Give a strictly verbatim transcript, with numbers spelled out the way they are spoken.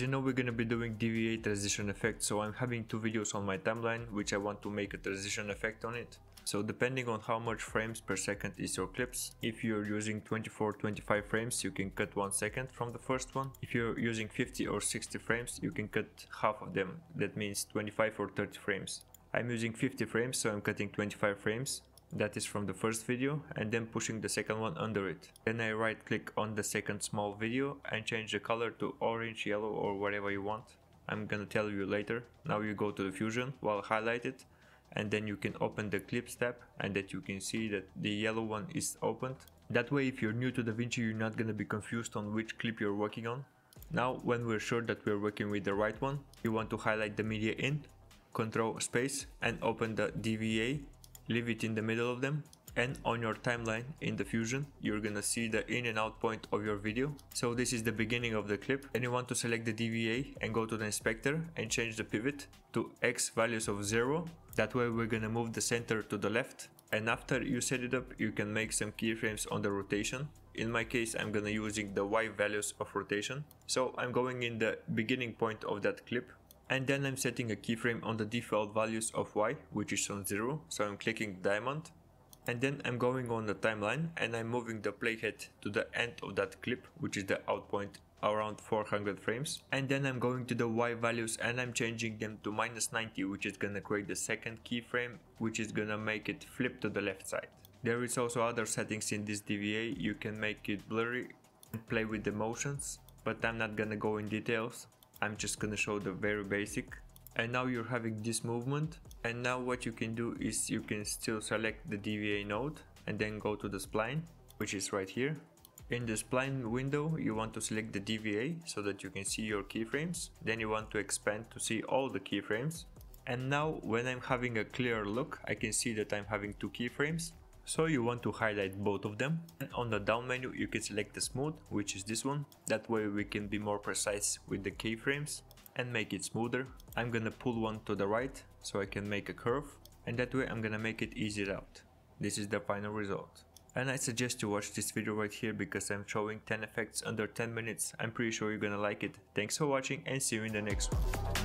As you know, we're gonna be doing D V A transition effect, so I'm having two videos on my timeline which I want to make a transition effect on it. So depending on how much frames per second is your clips, if you're using twenty-four twenty-five frames you can cut one second from the first one. If you're using fifty or sixty frames you can cut half of them, that means twenty-five or thirty frames. I'm using fifty frames, so I'm cutting twenty-five frames, that is from the first video, and then pushing the second one under it. Then I right click on the second small video and change the color to orange, yellow or whatever you want. I'm gonna tell you later. Now you go to the Fusion while highlighted, and then you can open the clips tab, and that you can see that the yellow one is opened. That way if you're new to DaVinci you're not gonna be confused on which clip you're working on. Now when we're sure that we're working with the right one, you want to highlight the media in, Control space and open the D V A, leave it in the middle of them, and on your timeline in the Fusion you're gonna see the in and out point of your video. So this is the beginning of the clip, and you want to select the D V A and go to the inspector and change the pivot to X values of zero. That way we're gonna move the center to the left, and after you set it up you can make some keyframes on the rotation. In my case I'm gonna using the Y values of rotation, so I'm going in the beginning point of that clip. And then I'm setting a keyframe on the default values of Y, which is on zero, so I'm clicking diamond. And then I'm going on the timeline and I'm moving the playhead to the end of that clip, which is the out point around four hundred frames. And then I'm going to the Y values and I'm changing them to minus ninety, which is gonna create the second keyframe, which is gonna make it flip to the left side. There is also other settings in this D V A, you can make it blurry and play with the motions, but I'm not gonna go in details. I'm just gonna show the very basic. And now you're having this movement, and now what you can do is you can still select the D V A node and then go to the spline, which is right here. In the spline window you want to select the D V A so that you can see your keyframes, then you want to expand to see all the keyframes. And now when I'm having a clear look I can see that I'm having two keyframes, so you want to highlight both of them. And on the down menu you can select the smooth, which is this one, that way we can be more precise with the keyframes and make it smoother. I'm gonna pull one to the right so I can make a curve, and that way I'm gonna make it easier out. This is the final result. And I suggest you watch this video right here because I'm showing ten effects under ten minutes. I'm pretty sure you're gonna like it. Thanks for watching and see you in the next one.